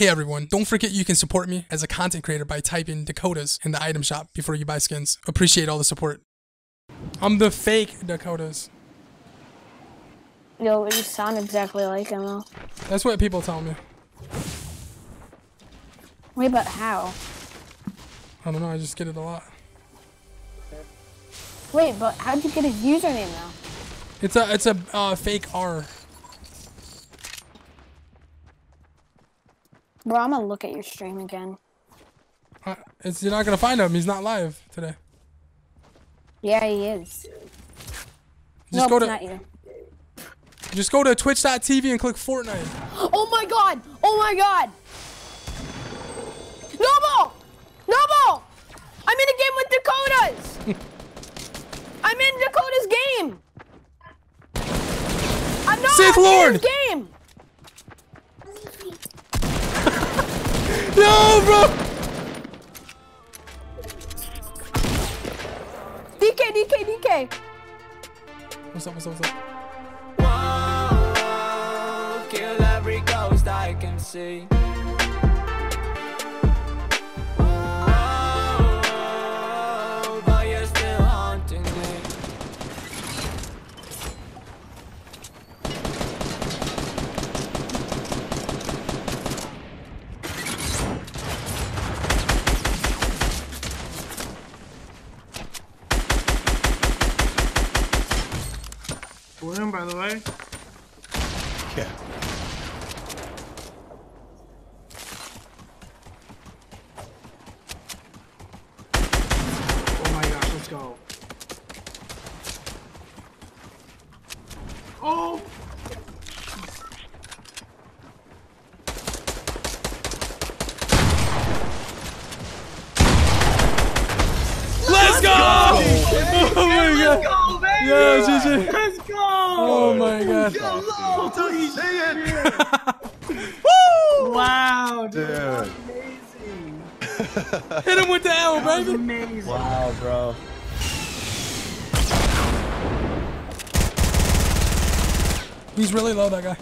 Hey everyone, don't forget you can support me as a content creator by typing Dakotas in the item shop before you buy skins. Appreciate all the support. I'm the fake Dakotas. No, you sound exactly like him though. That's what people tell me. Wait, but how? I don't know, I just get it a lot. Wait, but how'd you get his username now? It's a fake R. Bro, I'm gonna look at your stream again. You're not gonna find him. He's not live today. Yeah, he is. Nope, it's not you. Just go to twitch.tv and click Fortnite. Oh my god! Oh my god! Noble! Noble! I'm in a game with Dakotas! I'm in Dakota's game! I'm not in his game! No, bro! DK! What's up? Whoa, kill every ghost I can see. Whoa, but you're still haunting me. Balloon, by the way. Yeah. Oh my gosh, let's go. Oh! Let's go! Oh my god! Yo, GG! Let's go! Oh my god! Woo! Wow, dude! Amazing! Hit him with the L, baby! Amazing! Wow, bro! He's really low, that guy.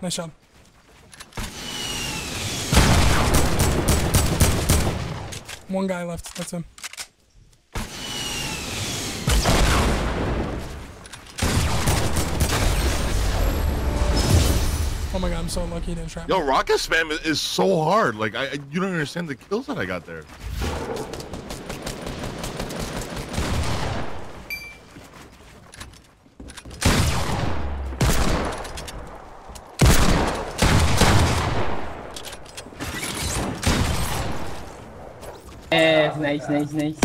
Nice shot. One guy left. That's him. Oh my god, I'm so lucky he didn't trap me. Yo, rocket spam is so hard. Like, you don't understand the kills that I got there. Nice.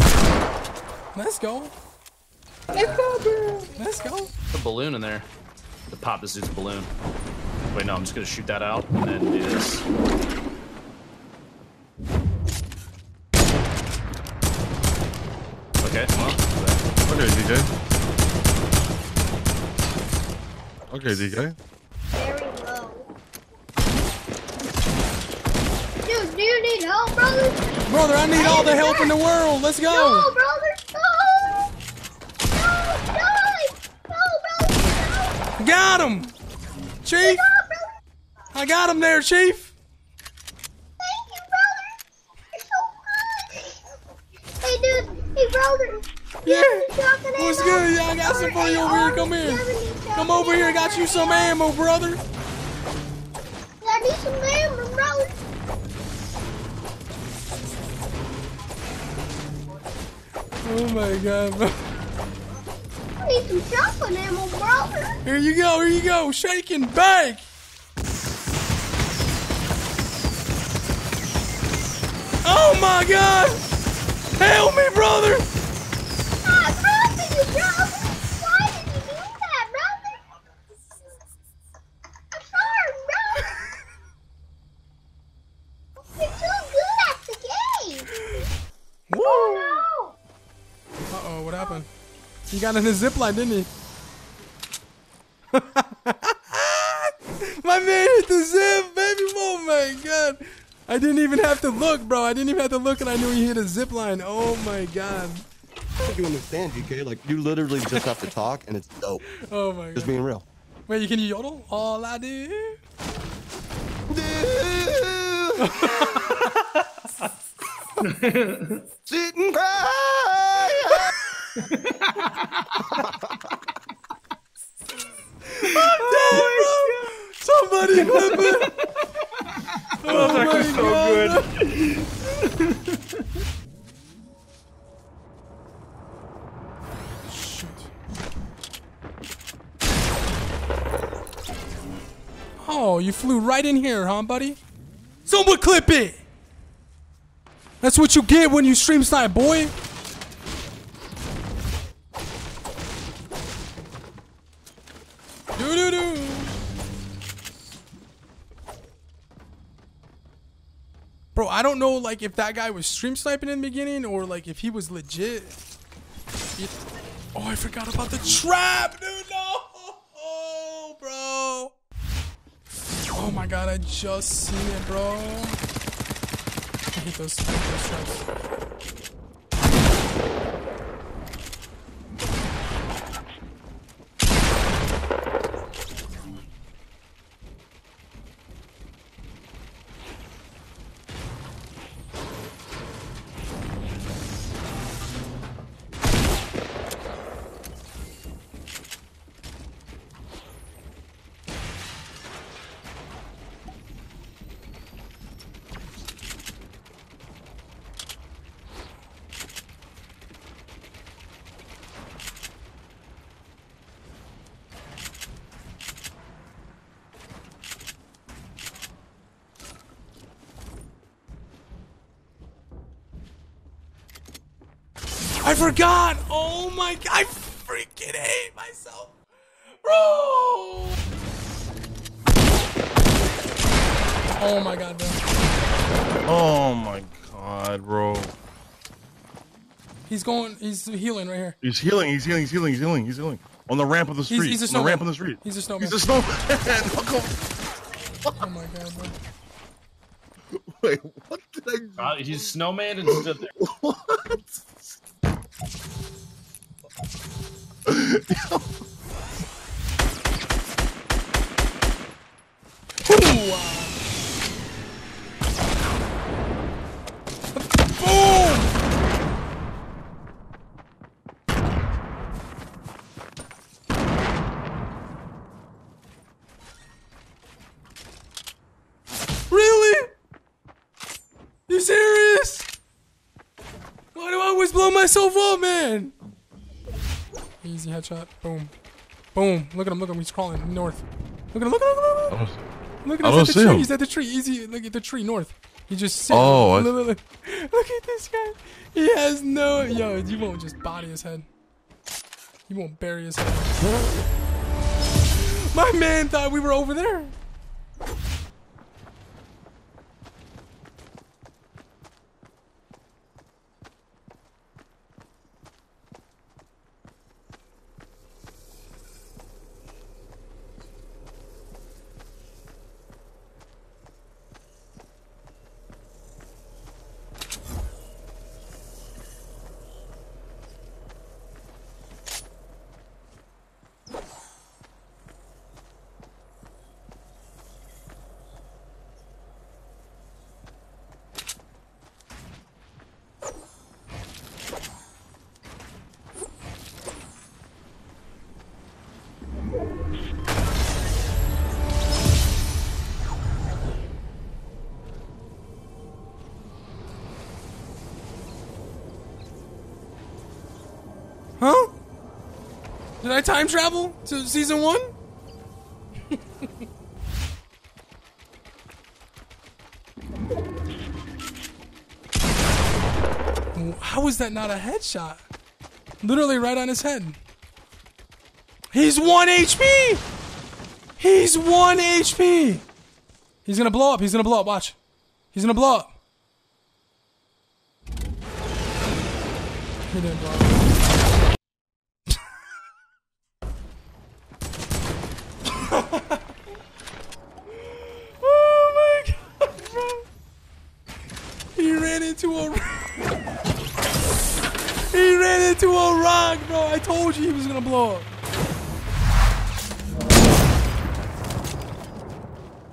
Let's go, bro. Let's go. There's a balloon in there. The pop this dude's balloon. Wait, no, I'm just gonna shoot that out and then do this. Okay, well. Okay, DK. Okay, DK. Very low. Dude, do you need help, brother? Brother, I need all the help in the world. Let's go. No, brother, no. No, brother, no. Got him. Chief. I got him there, Chief! Thank you, brother! You're so good! Hey, dude! Hey, brother! Yeah! What's good? Yeah, I got some for you over here. Come here. Come over here. I got you some ammo, brother. I need some ammo, brother. Oh, my God, bro. I need some shotgun ammo, brother. Here you go. Shake and bake. Oh my god! Help me, brother! I trusted you, brother! Why did you do that, brother? I'm sorry, brother! You're so good at the game! Woo! Oh, no. Uh-oh, what happened? He got in his zipline, didn't he? My man hit the zip, baby! Oh my god! I didn't even have to look, bro. I didn't even have to look, and I knew he hit a zip line. Oh my god. I think you understand, DK. Like, you literally just have to talk, and it's dope. Oh my god. Just being real. Wait, can you yodel? All I do. Didn't cry. Oh, somebody clip it. That was actually so good. Oh, you flew right in here, huh, buddy? Someone clip it! That's what you get when you stream snipe, boy! Doo-doo-doo! Bro, I don't know, like, if that guy was stream sniping in the beginning or, like, if he was legit. Oh, I forgot about the trap, dude! No! Oh, bro! Oh my god, I just seen it, bro. I hate those traps. I forgot! Oh my god, I freaking hate myself! Bro! Oh my god, bro. Oh my god, bro. He's going, he's healing right here. He's healing. On the ramp of the street. He's a snowman. On the ramp of the street. He's a snowman. Oh my god, bro. Wait, what did I do? He's snowman and stood there. What? Boom! Really? You serious? Why do I always blow myself up, man? Easy headshot. Boom. Boom. Look at him. Look at him. He's crawling north. Look at him. Look at him. Look at him. Look at him. He's at the tree. He's at the tree. Easy. Look at the tree north. He just sits. Oh. Look at this guy. He has no. Yo, you won't just body his head. You won't bury his head. My man thought we were over there. Huh? Did I time travel to season 1? How is that not a headshot? Literally right on his head. He's 1 HP! He's 1 HP! He's gonna blow up, watch. He's gonna blow up. He didn't blow up. Oh my god, bro. He ran into a rock, bro. I told you he was gonna blow up.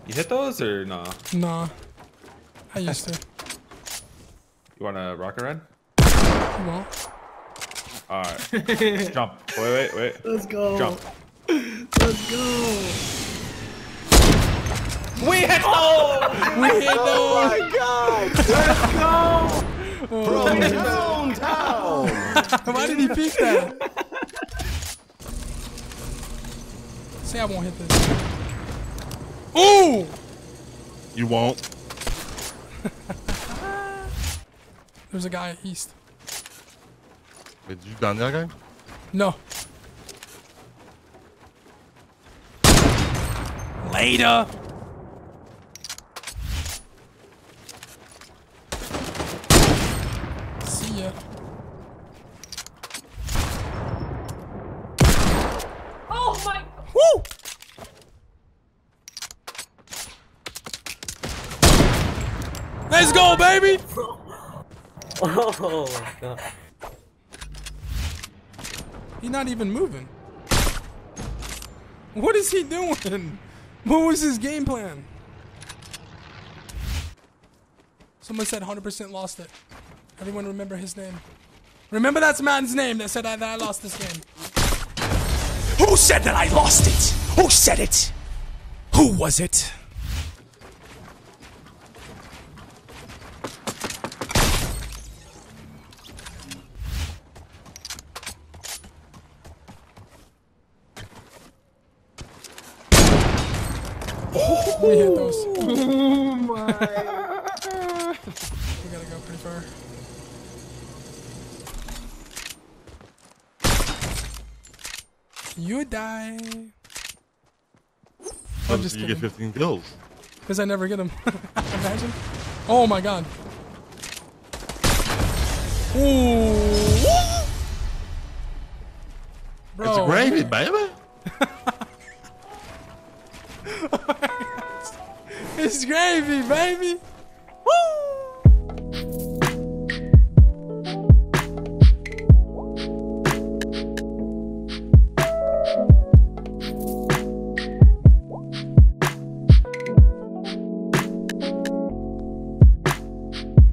You hit those or nah? Nah. I used to. You want a rocket ride? No. Alright. Jump. Wait, wait, wait. Let's go. Jump. Let's go. We hit those! We hit those! Oh my god! Let's go! Bro, downtown! Why did he pick that? Say I won't hit this. Ooh! You won't. There's a guy at East. Wait, did you down that guy? No. Later! See ya. Oh my! Woo! Let's go, baby! Oh my god. He's not even moving. What is he doing? What was his game plan? Someone said 100% lost it. Everyone remember his name. Remember that man's name that said that I lost this game. Who said that I lost it? Who said it? Who was it? We hit those. Oh my. We gotta go pretty far. You die. I'm just kidding. You get 15 kills. Because I never get them. Imagine. Oh my god. Ooh. Bro. It's gravy, baby. It's gravy, baby!